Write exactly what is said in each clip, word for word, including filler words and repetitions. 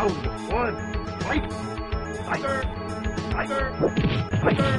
Round one, fight! Tiger! Tiger! Tiger!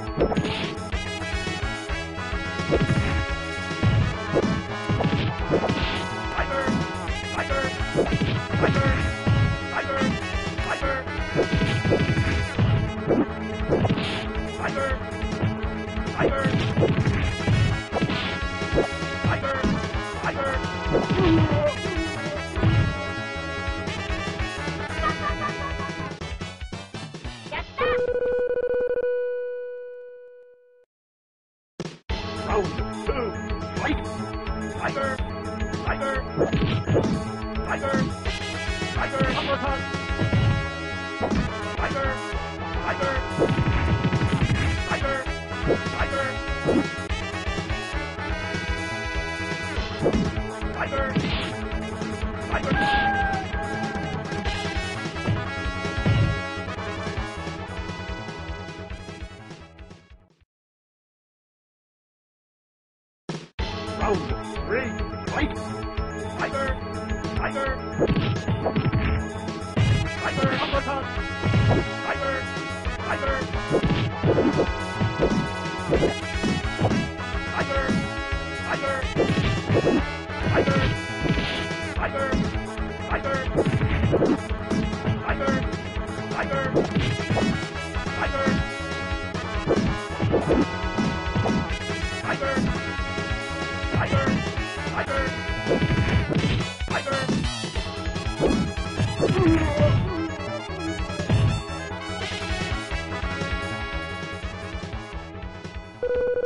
Woo!